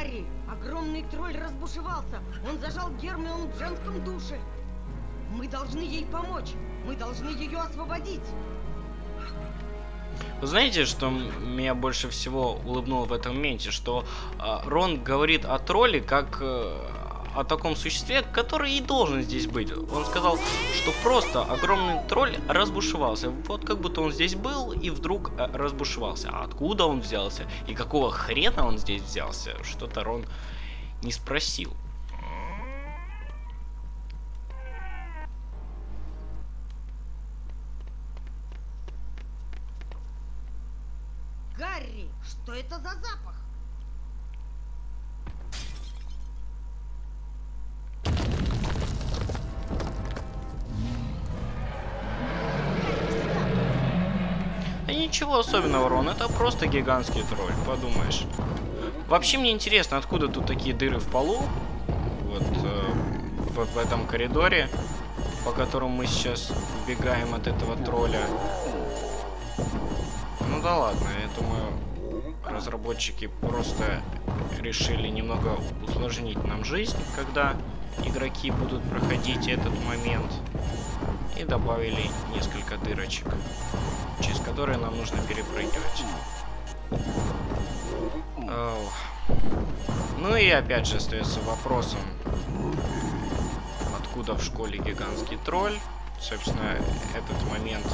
Гарри, огромный тролль разбушевался. Он зажал Гермиону в женском душе. Мы должны ей помочь. Мы должны ее освободить. Вы знаете, что меня больше всего улыбнуло в этом моменте? Что Рон говорит о тролле как о таком существе, который и должен здесь быть. Он сказал, что просто огромный тролль разбушевался. Вот как будто он здесь был и вдруг разбушевался. А откуда он взялся? И какого хрена он здесь взялся? Что-то Рон не спросил. Гарри, что это за запах? Да ничего особенного, Рон, это просто гигантский тролль, подумаешь. Вообще мне интересно, откуда тут такие дыры в полу, вот в этом коридоре, по которому мы сейчас убегаем от этого тролля. Ну да ладно, я думаю, разработчики просто решили немного усложнить нам жизнь, когда игроки будут проходить этот момент. И добавили несколько дырочек, через которые нам нужно перепрыгивать. Ну и опять же остается вопросом, откуда в школе гигантский тролль. Собственно, этот момент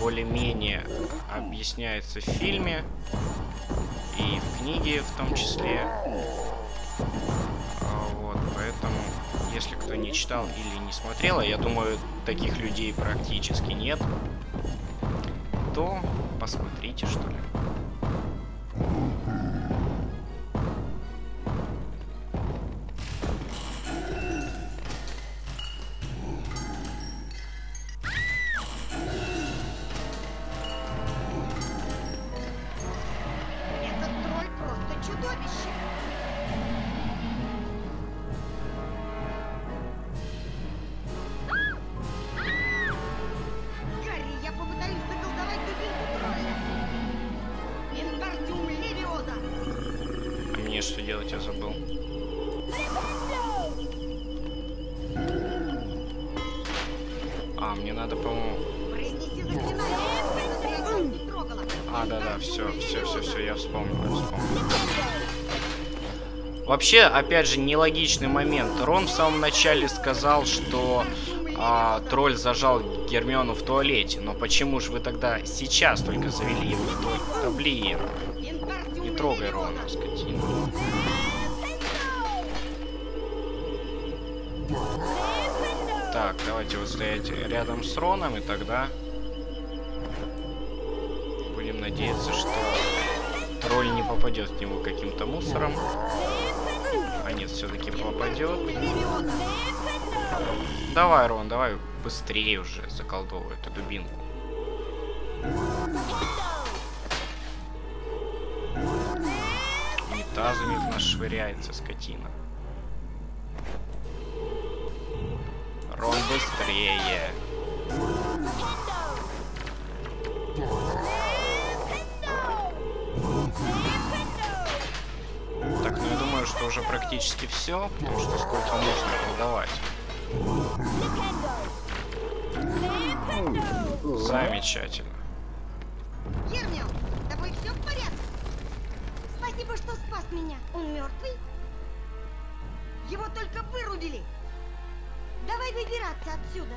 более-менее объясняется в фильме и в книге в том числе. Вот, поэтому, если кто не читал или не смотрел, я думаю, таких людей практически нет, то посмотрите, что ли. Что делать, я забыл. А, мне надо, по-моему... А, да-да, все, я вспомнил. Вообще, опять же, нелогичный момент. Рон в самом начале сказал, что тролль зажал Гермиону в туалете. Но почему же вы тогда сейчас только завели его в туалет? Да блин. Трогай Рона, скотина. Так, давайте вот стоять рядом с Роном, и тогда будем надеяться, что тролль не попадет в него каким-то мусором. А нет, все-таки попадет. Давай, Рон, давай быстрее уже заколдовывай эту дубинку. Тазами в нас швыряется, скотина. Рон, быстрее. Так, ну я думаю, что уже практически все, потому что сколько можно продавать. Замечательно. Гермион, с тобой все в порядке? Спасибо, что спас меня. Он мертвый? Его только вырубили. Давай выбираться отсюда.